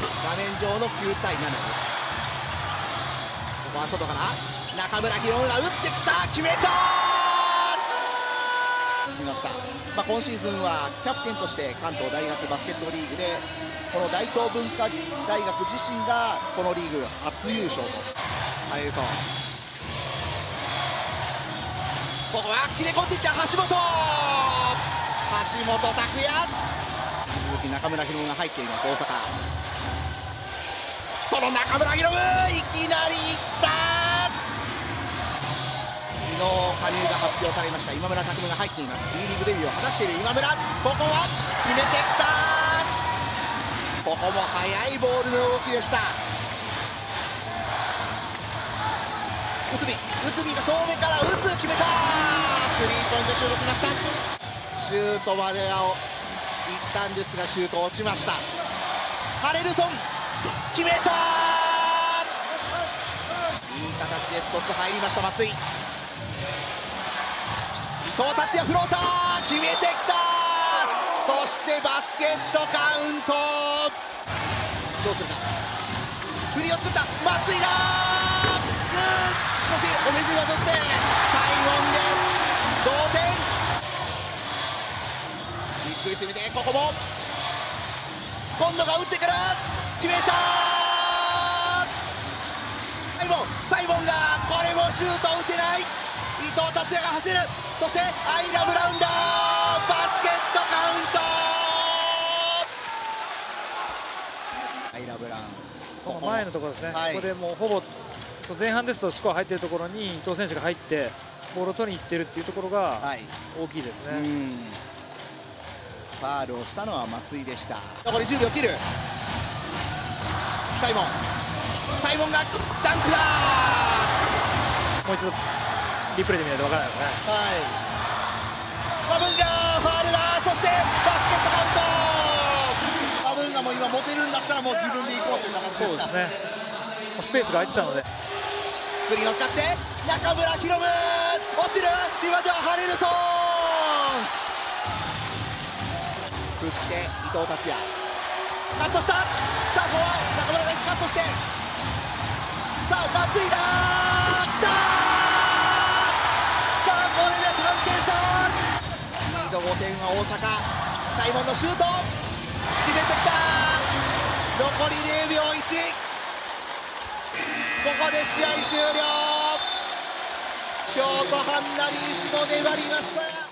画面上の9対7です。ここは外から中村宏が打ってきた、決めた。まあ今シーズンはキャプテンとして関東大学バスケットリーグでこの大東文化大学自身がこのリーグ初優勝と。ハリルソン、ここは切れ込んでいった橋本、拓也、続き中村宏が入っています。大阪、その中村宏いきなりいった。昨日加入が発表されました今村拓夢が入っています。 B リーグデビューを果たしている今村、ここは決めてきた。ここも速いボールの動きでした。内海、が遠目から打つ、決めた。スリーポイントシュートきました。シュートまでは行ったんですがシュート落ちました。ハレルソン決めた。いい形でストップ入りました。松井、伊藤達也フローター、決めてきた。そしてバスケットカウント、どうするか、振りを作った松井だ、しかしお水を取ってサイモンです。同点。じっくり攻めて、ここも今度が打ってから決めた。サイモンがこれもシュートを打てない。伊藤達也が走る、そしてアイラ・ブラウンだ、バスケットカウント。アイラ・ブラウン、この前のところですね、はい、ここでもうほぼ前半ですとスコア入っているところに伊藤選手が入ってボールを取りに行っているというところが大きいですね、はい、ファウルをしたのは松井でした。残り10秒切る。サイモンがダンクだ。もう一度リプレイで見ないとわからないですね。はい。マブンガーファウルだ。そしてバスケットカウント。マブンガも今持てるんだったらもう自分で行こうという形ですか。そうですね。スペースが空いてたので。スプリンを使って中村宏夢落ちる。リバウンドはハレルソン。振って伊藤達也カットした。さあここは中村が1カットして。さあ松井だ。来た。5点は大阪、サイモンのシュート決めてきた。残り0秒1、ここで試合終了。京都ハンナリーズも粘りました。